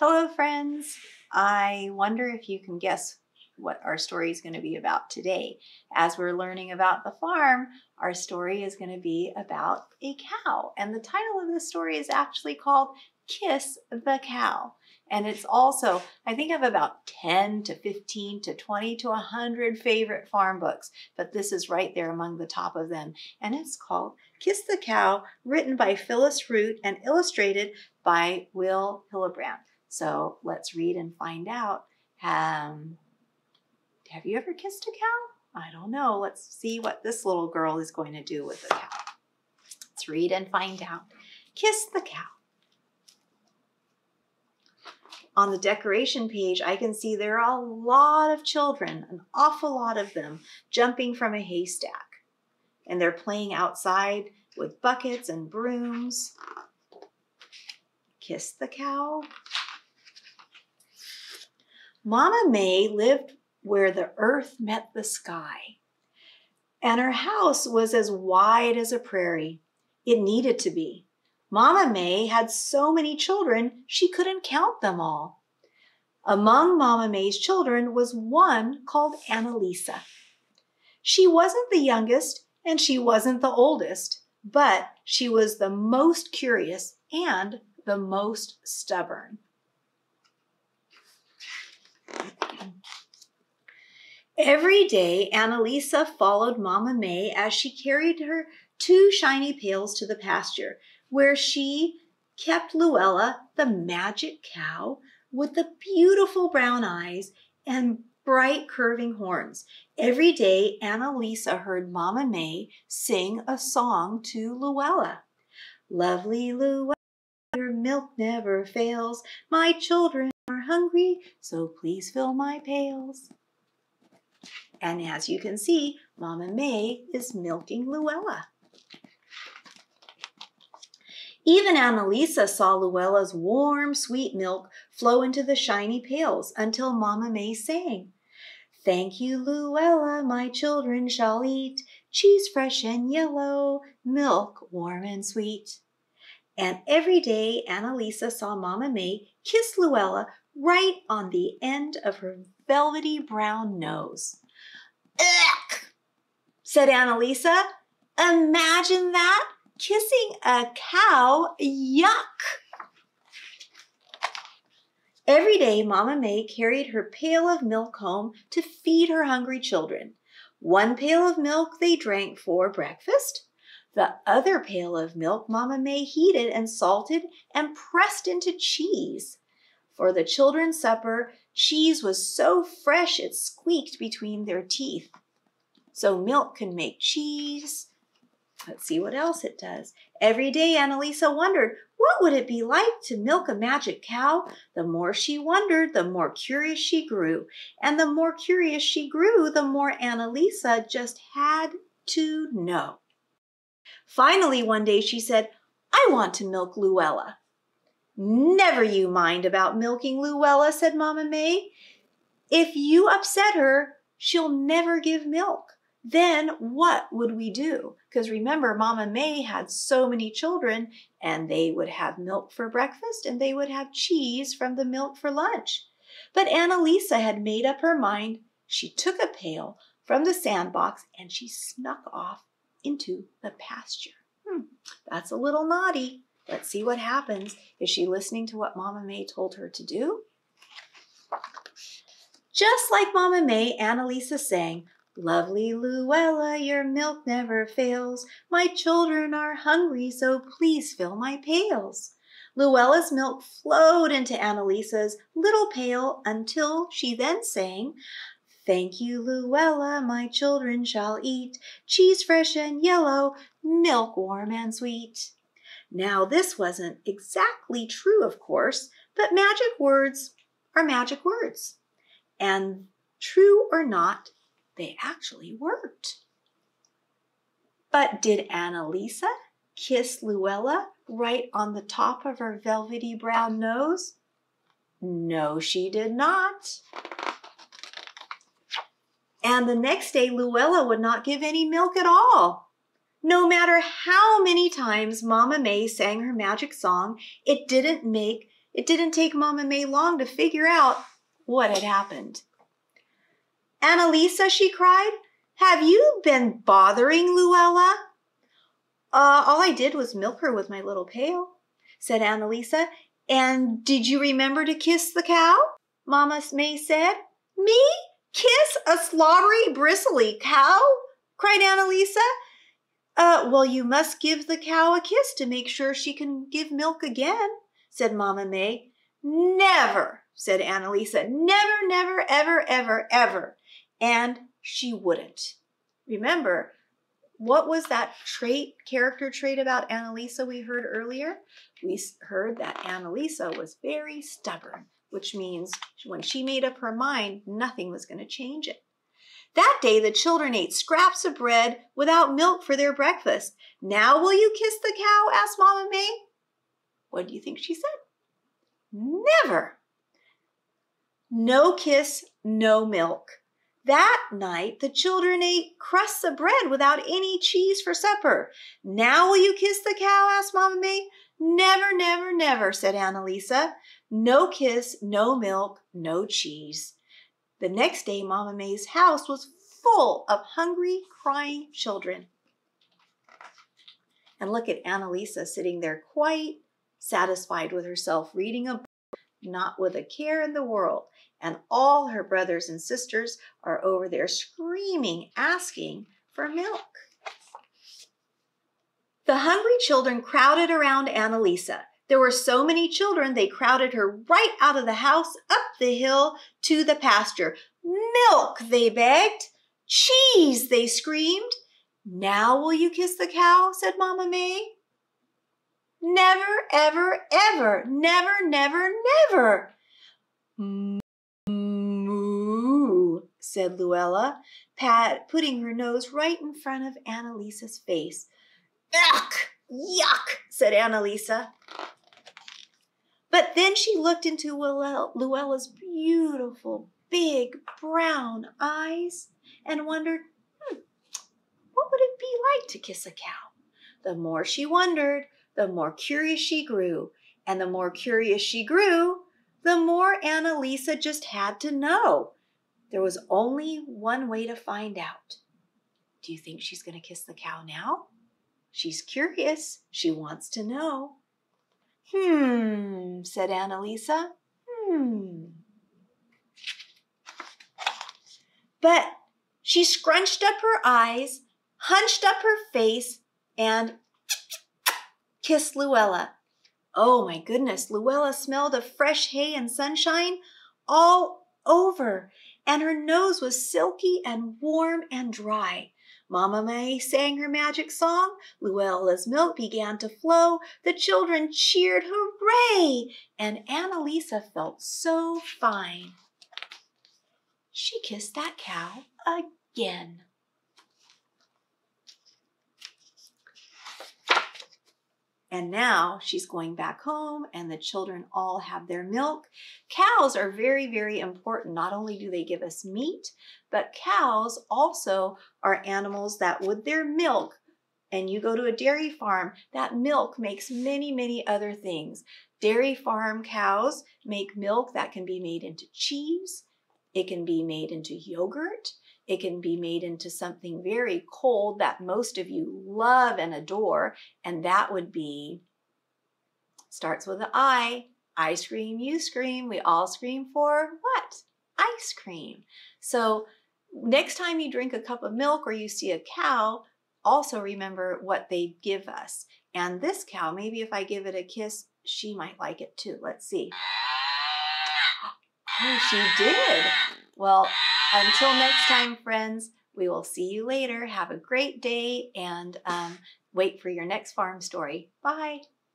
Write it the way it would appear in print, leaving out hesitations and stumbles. Hello, friends. I wonder if you can guess what our story is going to be about today. As we're learning about the farm, our story is going to be about a cow. And the title of this story is actually called Kiss the Cow. And it's also, I think I have about 10 to 15 to 20 to 100 favorite farm books, but this is right there among the top of them. And it's called Kiss the Cow, written by Phyllis Root and illustrated by Will Hillebrand. So let's read and find out. Have you ever kissed a cow? I don't know. Let's see what this little girl is going to do with the cow. Let's read and find out. Kiss the cow. On the decoration page, I can see there are a lot of children, an awful lot of them, jumping from a haystack. And they're playing outside with buckets and brooms. Kiss the cow. Mama May lived where the earth met the sky, and her house was as wide as a prairie. It needed to be. Mama May had so many children, she couldn't count them all. Among Mama May's children was one called Annalisa. She wasn't the youngest, and she wasn't the oldest, but she was the most curious and the most stubborn. Every day, Annalisa followed Mama May as she carried her two shiny pails to the pasture, where she kept Luella, the magic cow, with the beautiful brown eyes and bright curving horns. Every day, Annalisa heard Mama May sing a song to Luella. Lovely Luella, your milk never fails. My children are hungry, so please fill my pails. And as you can see, Mama May is milking Luella. Even Annalisa saw Luella's warm, sweet milk flow into the shiny pails until Mama May sang, "Thank you, Luella, my children shall eat cheese fresh and yellow, milk warm and sweet." And every day, Annalisa saw Mama May kiss Luella right on the end of her velvety brown nose. "Ugh," said Annalisa. "Imagine that, kissing a cow, yuck." Every day, Mama May carried her pail of milk home to feed her hungry children. One pail of milk they drank for breakfast. The other pail of milk Mama May heated and salted and pressed into cheese. For the children's supper, cheese was so fresh it squeaked between their teeth. So milk can make cheese. Let's see what else it does. Every day, Annalisa wondered, what would it be like to milk a magic cow? The more she wondered, the more curious she grew. And the more curious she grew, the more Annalisa just had to know. Finally, one day she said, "I want to milk Luella." "Never you mind about milking Luella," said Mama May. "If you upset her, she'll never give milk. Then what would we do?" Because remember, Mama May had so many children, and they would have milk for breakfast, and they would have cheese from the milk for lunch. But Annalisa had made up her mind. She took a pail from the sandbox, and she snuck off into the pasture. That's a little naughty. Let's see what happens. Is she listening to what Mama May told her to do? Just like Mama May, Annalisa sang, "Lovely Luella, your milk never fails. My children are hungry, so please fill my pails." Luella's milk flowed into Annalisa's little pail until she then sang, "Thank you, Luella, my children shall eat cheese fresh and yellow, milk warm and sweet." Now, this wasn't exactly true, of course, but magic words are magic words. And true or not, they actually worked. But did Annalisa kiss Luella right on the top of her velvety brown nose? No, she did not. And the next day, Luella would not give any milk at all. No matter how many times Mama May sang her magic song, it didn't make It didn't take Mama May long to figure out what had happened. "Annalisa," she cried, "have you been bothering Luella?" All I did was milk her with my little pail," said Annalisa. "And did you remember to kiss the cow?" Mama May said. "Me? Kiss a slobbery, bristly cow?" cried Annalisa. Well, you must give the cow a kiss to make sure she can give milk again," said Mama May. "Never," said Annalisa. "Never, never, ever, ever, ever." And she wouldn't. Remember, what was that character trait about Annalisa we heard earlier? We heard that Annalisa was very stubborn, which means when she made up her mind, nothing was going to change it. That day, the children ate scraps of bread without milk for their breakfast. "Now will you kiss the cow?" asked Mama May. What do you think she said? "Never." No kiss, no milk. That night, the children ate crusts of bread without any cheese for supper. "Now will you kiss the cow?" asked Mama May. "Never, never, never," said Annalisa. No kiss, no milk, no cheese. The next day, Mama May's house was full of hungry, crying children. And look at Annalisa sitting there quite satisfied with herself, reading a book, not with a care in the world. And all her brothers and sisters are over there screaming, asking for milk. The hungry children crowded around Annalisa. There were so many children, they crowded her right out of the house, up the hill, to the pasture. "Milk," they begged. "Cheese," they screamed. "Now will you kiss the cow?" said Mama May. "Never, ever, ever, never, never, never." "Moo," said Luella, putting her nose right in front of Annalisa's face. "Yuck, yuck," said Annalisa. But then she looked into Luella's beautiful, big, brown eyes and wondered, what would it be like to kiss a cow? The more she wondered, the more curious she grew. And the more curious she grew, the more Annalisa just had to know. There was only one way to find out. Do you think she's going to kiss the cow now? She's curious. She wants to know. "Hmm," said Annalisa. But she scrunched up her eyes, hunched up her face, and kissed Luella. Oh my goodness, Luella smelled of fresh hay and sunshine all over, and her nose was silky and warm and dry. Mama May sang her magic song. Luella's milk began to flow. The children cheered, "Hooray!" And Annalisa felt so fine. She kissed that cow again. And now she's going back home, and the children all have their milk. Cows are very, very important. Not only do they give us meat, but cows also are animals that with their milk, and you go to a dairy farm, that milk makes many, many other things. Dairy farm cows make milk that can be made into cheese. It can be made into yogurt. It can be made into something very cold that most of you love and adore, and that would be, starts with an I, ice cream, you scream, we all scream for what? Ice cream. So next time you drink a cup of milk or you see a cow, also remember what they give us. And this cow, maybe if I give it a kiss, she might like it too. Let's see. Oh, she did. Well, until next time, friends, we will see you later. Have a great day and wait for your next farm story. Bye.